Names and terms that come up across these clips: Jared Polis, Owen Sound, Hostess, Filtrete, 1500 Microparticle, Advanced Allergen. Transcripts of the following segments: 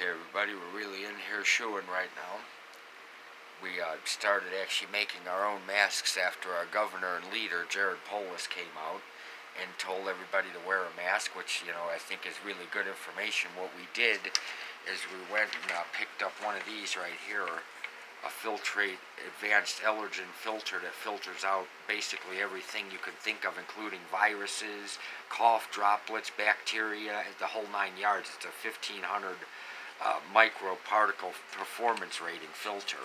Okay, everybody, we're really in here shoeing right now. We started actually making our own masks after our governor and leader, Jared Polis, came out and told everybody to wear a mask, which, you know, I think is really good information. What we did is we went and picked up one of these right here, a filtrate advanced allergen filter that filters out basically everything you can think of, including viruses, cough droplets, bacteria, the whole 9 yards. It's a 1500 microparticle performance rating filter.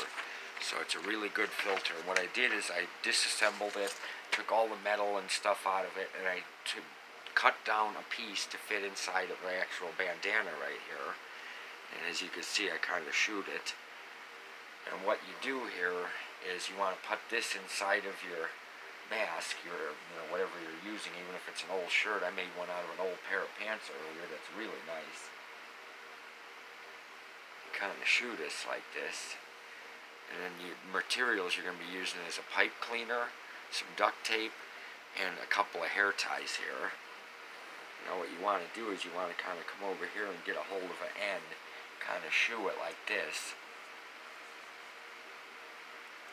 So it's a really good filter. What I did is I disassembled it, took all the metal and stuff out of it, and I cut down a piece to fit inside of my actual bandana right here. And as you can see, I kind of shoot it. And what you do here is you want to put this inside of your mask, you know, whatever you're using, even if it's an old shirt. I made one out of an old pair of pants earlier that's really nice. You kind of shoot this like this. And then the materials you're going to be using is a pipe cleaner, some duct tape, and a couple of hair ties here. You know, what you want to do is you want to kind of come over here and get a hold of an end, kind of shoe it like this.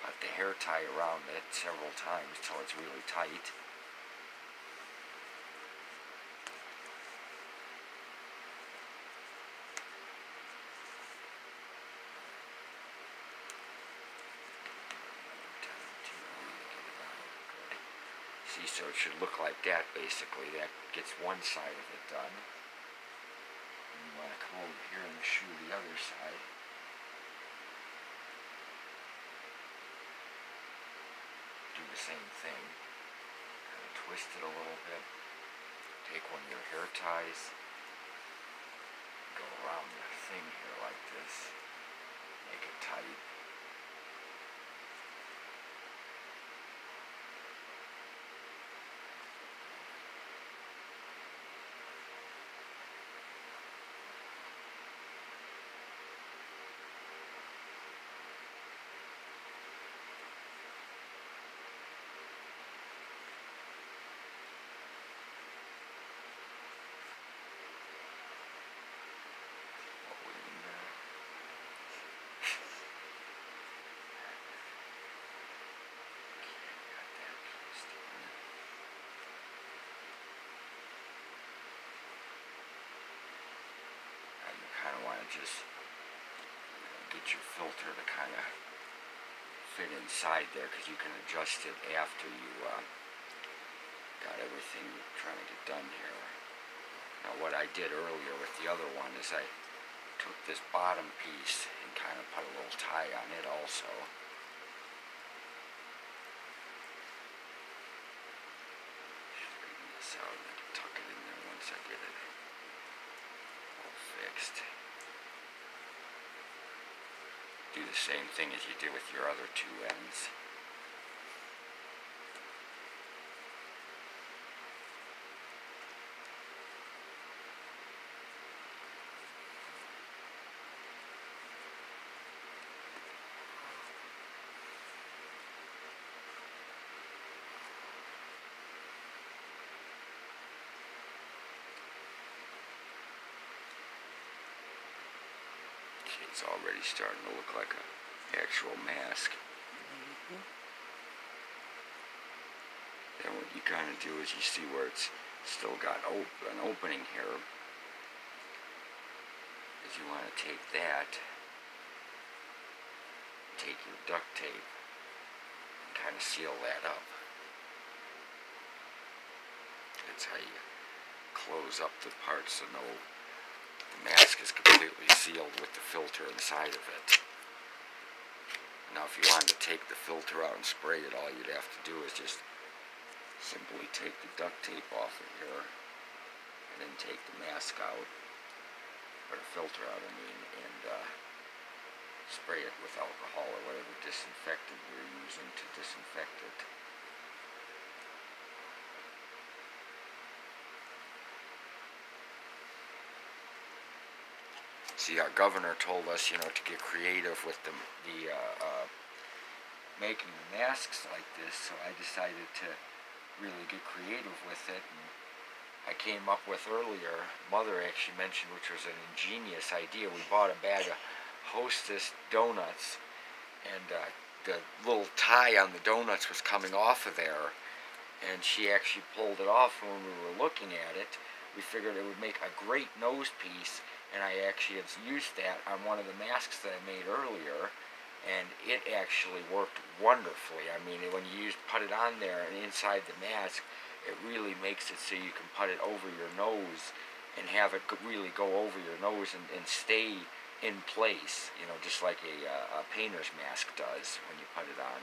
Let the hair tie around it several times till it's really tight. See, so it should look like that basically. That gets one side of it done. And you want to come over here and shoe the other side. The same thing. Kind of twist it a little bit. Take one of your hair ties. Go around the thing here like this. Make it tight. Kind of want to just get your filter to kind of fit inside there, because you can adjust it after you got everything you're trying to get done here. Now what I did earlier with the other one is I took this bottom piece and kind of put a little tie on it also. Just bring this out and I can tuck it in there once I get it fixed. Do the same thing as you did with your other two ends. It's already starting to look like an actual mask. Then what you kind of do is you see where it's still got an opening here. Is you want to take that, take your duct tape, and kind of seal that up. That's how you close up the parts so no. The mask is completely sealed with the filter inside of it. Now if you wanted to take the filter out and spray it, all you'd have to do is just simply take the duct tape off of here and then take the mask out, or the filter out, I mean, and spray it with alcohol or whatever disinfectant you're using to disinfect it. See, our governor told us, you know, to get creative with the making the masks like this, so I decided to really get creative with it and I came up with earlier. Mother actually mentioned, which was an ingenious idea. We bought a bag of Hostess donuts, and the little tie on the donuts was coming off of there, and she actually pulled it off. And when we were looking at it, we figured it would make a great nose piece, and I actually have used that on one of the masks that I made earlier, and it actually worked wonderfully. I mean, when you put it on there and inside the mask, it really makes it so you can put it over your nose and have it really go over your nose and stay in place, you know, just like a painter's mask does when you put it on.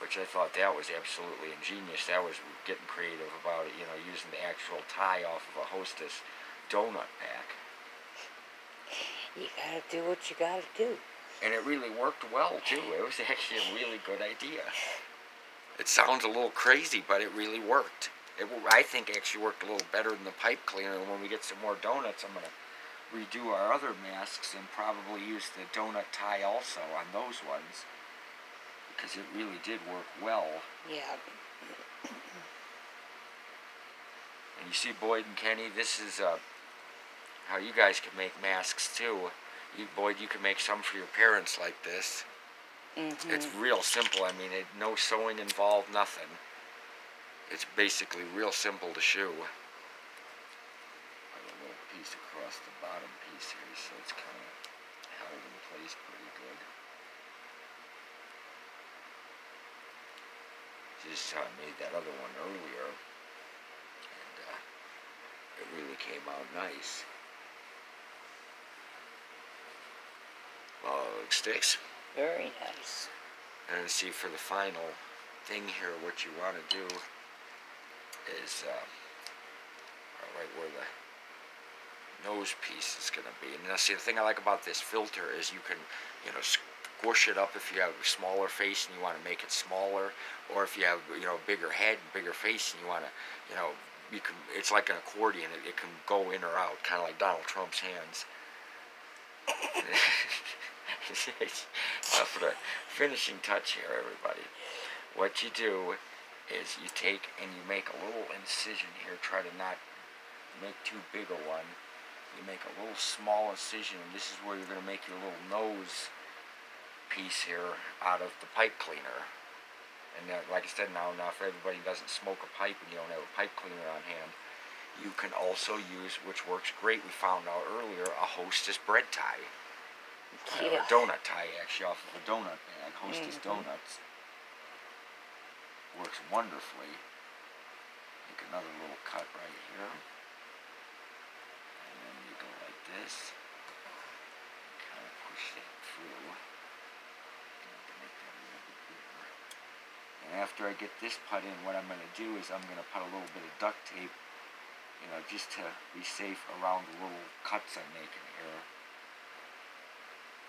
Which I thought that was absolutely ingenious. That was getting creative about it, you know, using the actual tie off of a Hostess donut pack. You gotta do what you gotta do. And it really worked well, too. It was actually a really good idea. It sounds a little crazy, but it really worked. It, I think, actually worked a little better than the pipe cleaner. And when we get some more donuts, I'm gonna redo our other masks and probably use the donut tie also on those ones, because it really did work well. Yeah. And you see, Boyd and Kenny, this is how you guys can make masks too. You, Boyd, you can make some for your parents like this. Mm-hmm. It's real simple. I mean, no sewing involved, nothing. It's basically real simple to shoe. I have a little piece across the bottom piece here, so it's kind of held in place pretty good. Just how I made that other one earlier, and it really came out nice. Well, it sticks. Very nice. And see, for the final thing here, what you want to do is right where the nose piece is going to be. And now, see, the thing I like about this filter is you can, you know, squish it up if you have a smaller face and you want to make it smaller, or if you have, you know, a bigger head, bigger face, and you want to, you know, you can. It's like an accordion; it can go in or out, kind of like Donald Trump's hands. For the finishing touch here, everybody, what you do is you take and you make a little incision here. Try to not make too big a one. You make a little small incision, and this is where you're going to make your little nose piece here out of the pipe cleaner. And like I said, now if everybody doesn't smoke a pipe and you don't have a pipe cleaner on hand, you can also use, which works great, we found out earlier, a Hostess bread tie. Yeah. A donut tie, actually, off of a donut bag. Hostess donuts. Works wonderfully. Make another little cut right here. And then you go like this. Kind of push that through. And after I get this put in, what I'm going to do is I'm going to put a little bit of duct tape, you know, just to be safe around the little cuts I'm making here.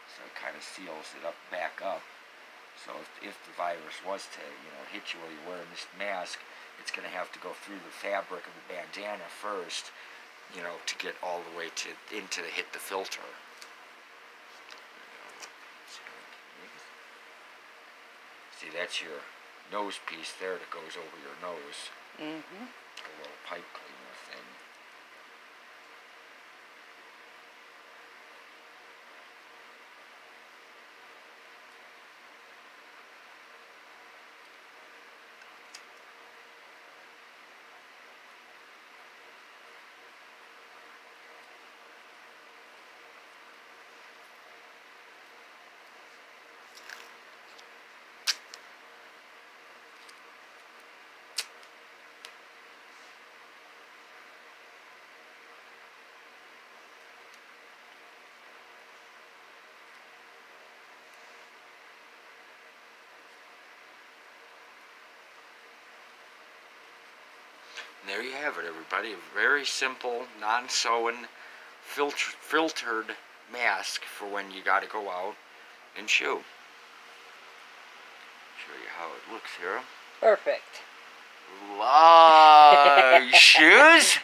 So it kind of seals it up, back up. So if the virus was to, you know, hit you while you're wearing this mask, it's going to have to go through the fabric of the bandana first, you know, to get all the way to into the hit the filter. See, that's your nose piece there that goes over your nose. Mm-hmm. A little pipe cleaner thing. There you have it, everybody. A very simple, non-sewing, filtered mask for when you got to go out and shoe. Show you how it looks here. Perfect. Shoes.